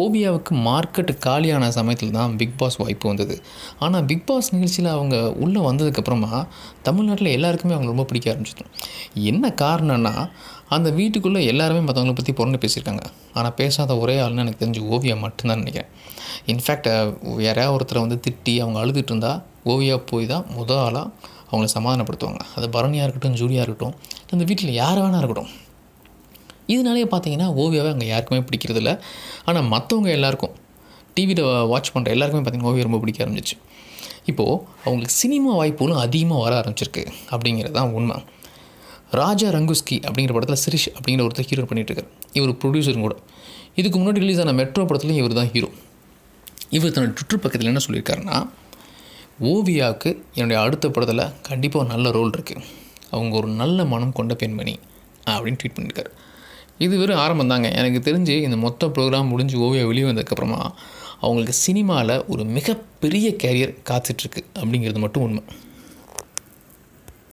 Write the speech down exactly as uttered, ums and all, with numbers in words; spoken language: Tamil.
ஓவியாவுக்கு மார்க்கெட் காலியான சமயத்தில் தான் பிக் பாஸ் வாய்ப்பு வந்தது. ஆனால் பிக் பாஸ் நிகழ்ச்சியில் அவங்க உள்ளே வந்ததுக்கப்புறமா தமிழ்நாட்டில் எல்லாருக்குமே அவங்க ரொம்ப பிடிக்க ஆரம்பிச்சிடும். என்ன காரணம்னா அந்த வீட்டுக்குள்ளே எல்லாருமே மற்றவங்களை பற்றி புறந்து பேசியிருக்காங்க. ஆனால் பேசாத ஒரே ஆள்னு எனக்கு தெரிஞ்சு ஓவியா மட்டும்தான் நினைக்கிறேன். இன்ஃபேக்ட் யாராவது ஒருத்தரை வந்து திட்டி அவங்க அழுதுகிட்டு இருந்தால் ஓவியா போய் தான் முதல் ஆளாக அவங்கள சமாதானப்படுத்துவாங்க. அது பரணியாக இருக்கட்டும், ஜூலியாக இருக்கட்டும், அந்த வீட்டில் யார் வேணா இருக்கட்டும். இதனாலேயே பார்த்தீங்கன்னா ஓவியாவை அங்கே யாருக்குமே பிடிக்கிறதில்ல. ஆனால் மற்றவங்க எல்லாேருக்கும் டிவியில் வாட்ச் பண்ணுற எல்லாருக்குமே பார்த்திங்கன்னா ஓவியா ரொம்ப பிடிக்க ஆரம்பிச்சிச்சு. இப்போது அவங்களுக்கு சினிமா வாய்ப்புகளும் அதிகமாக வர ஆரம்பிச்சிருக்கு அப்படிங்கிறது தான் உண்மை. ராஜா ரங்குஸ்கி அப்படிங்கிற படத்தில் சிரிஷ் அப்படிங்கிற ஒருத்தர் ஹீரோ பண்ணிகிட்ருக்கார். இவர் ப்ரொடியூசரும் கூட. இதுக்கு முன்னாடி ரிலீஸ் ஆன மெட்ரோ படத்துலையும் இவர் தான் ஹீரோ. இவர் தன்னோட ட்விட்டர் பக்கத்தில் என்ன சொல்லியிருக்காருன்னா, ஓவியாவுக்கு என்னுடைய அடுத்த படத்தில் கண்டிப்பாக ஒரு நல்ல ரோல் இருக்குது, அவங்க ஒரு நல்ல மனம் கொண்ட பெண்மணி அப்படின்னு ட்வீட் பண்ணியிருக்காரு. இது வெறும் ஆரம்பம் தாங்க. எனக்கு தெரிஞ்சு இந்த மொத்த ப்ரோக்ராம் முடிஞ்சு ஓவியா வெளியே வந்ததுக்கப்புறமா அவங்களுக்கு சினிமாவில் ஒரு மிகப்பெரிய கேரியர் காத்துட்ருக்கு அப்படிங்கிறது மட்டும் உண்மை.